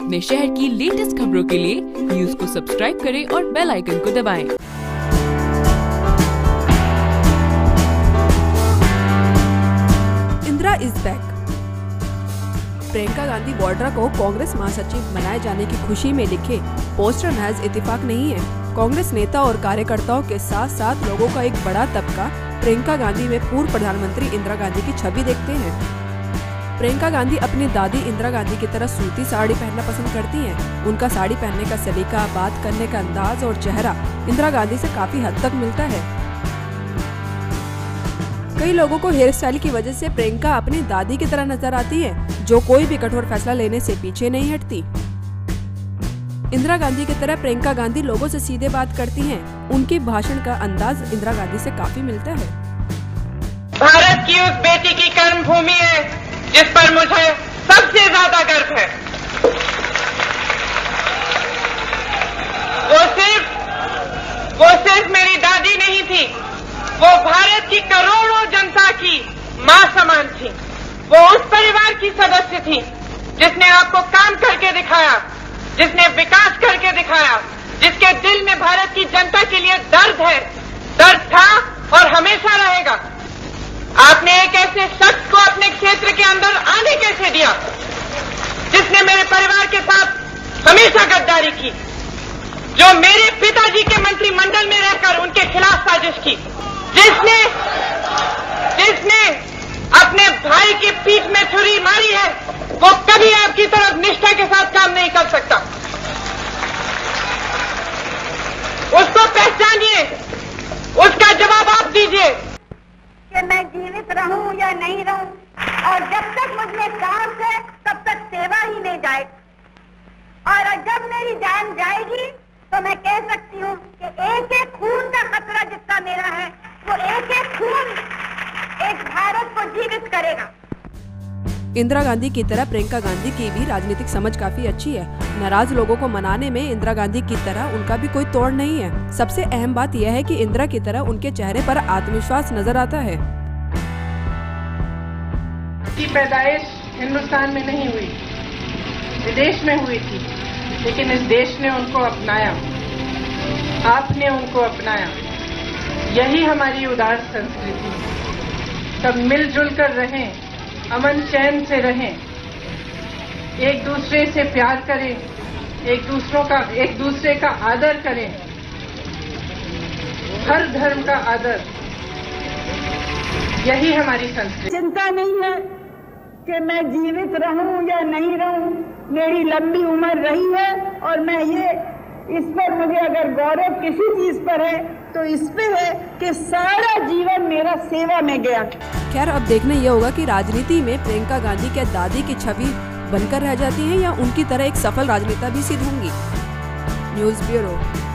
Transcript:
अपने शहर की लेटेस्ट खबरों के लिए न्यूज को सब्सक्राइब करें और बेल आइकन को दबाएं। प्रियंका गांधी वाड्रा को कांग्रेस महासचिव बनाए जाने की खुशी में लिखे पोस्टर महज इत्तेफाक नहीं है। कांग्रेस नेता और कार्यकर्ताओं के साथ साथ लोगों का एक बड़ा तबका प्रियंका गांधी में पूर्व प्रधानमंत्री इंदिरा गांधी की छवि देखते हैं। प्रियंका गांधी अपनी दादी इंदिरा गांधी की तरह सूती साड़ी पहनना पसंद करती हैं। उनका साड़ी पहनने का सलीका, बात करने का अंदाज और चेहरा इंदिरा गांधी से काफी हद तक मिलता है। कई लोगों को हेयर स्टाइल की वजह से प्रियंका अपनी दादी की तरह नजर आती है, जो कोई भी कठोर फैसला लेने से पीछे नहीं हटती। इंदिरा गांधी की तरह प्रियंका गांधी लोगों से सीधे बात करती हैं। उनके भाषण का अंदाज इंदिरा गांधी से काफी मिलता है। भारत की उस बेटी की कर्मभूमि है जिस पर मुझे सबसे ज्यादा गर्व है। वो सिर्फ मेरी दादी नहीं थी, वो भारत की करोड़ों जनता की मां समान थी। वो उस परिवार की सदस्य थी जिसने आपको काम करके दिखाया, जिसने विकास करके दिखाया, जिसके दिल में भारत की जनता के लिए दर्द है, दर्द था और हमेशा रहेगा। आपने एक ऐसे शख्स को अपने क्षेत्र के अंदर आने कैसे दिया जिसने मेरे परिवार के साथ हमेशा गद्दारी की, जो मेरे पिताजी के मंत्रिमंडल में रहकर उनके खिलाफ साजिश की, जिसने अपने भाई की पीठ में छुरी मारी है, वो कभी आपकी तरफ निष्ठा के साथ काम नहीं कर सकता। उसको पहचानिए, उसका जवाब आप दीजिए। कि मैं जीवित रहूं या नहीं रहूं, और जब तक मुझमें काम है तब तक सेवा ही नहीं जाएगी, और जब मेरी जान जाएगी तो मैं कह सकती हूँ कि एक एक खून का खतरा जितना मेरा है, एक भारत को जीवित करेगा। इंदिरा गांधी की तरह प्रियंका गांधी की भी राजनीतिक समझ काफी अच्छी है। नाराज लोगों को मनाने में इंदिरा गांधी की तरह उनका भी कोई तोड़ नहीं है। सबसे अहम बात यह है कि इंदिरा की तरह उनके चेहरे पर आत्मविश्वास नजर आता है। की पैदाइश हिंदुस्तान में नहीं हुई, विदेश में हुई थी, लेकिन इस देश ने उनको अपनाया, आपने उनको अपनाया। यही हमारी उदार संस्कृति है। सब मिलजुल कर रहें, अमन चैन से रहें, एक दूसरे से प्यार करें, एक दूसरे का आदर करें, हर धर्म का आदर, यही हमारी संस्कृति। चिंता नहीं है कि मैं जीवित रहूं या नहीं रहूं, मेरी लंबी उम्र रही है और मैं ये, इस पर मुझे अगर गौरव किसी चीज पर है तो इस पे है कि सारा जीवन मेरा सेवा में गया। खैर, अब देखना यह होगा कि राजनीति में प्रियंका गांधी के दादी की छवि बनकर रह जाती है या उनकी तरह एक सफल राजनेता भी सिद्ध होंगी। News bureau.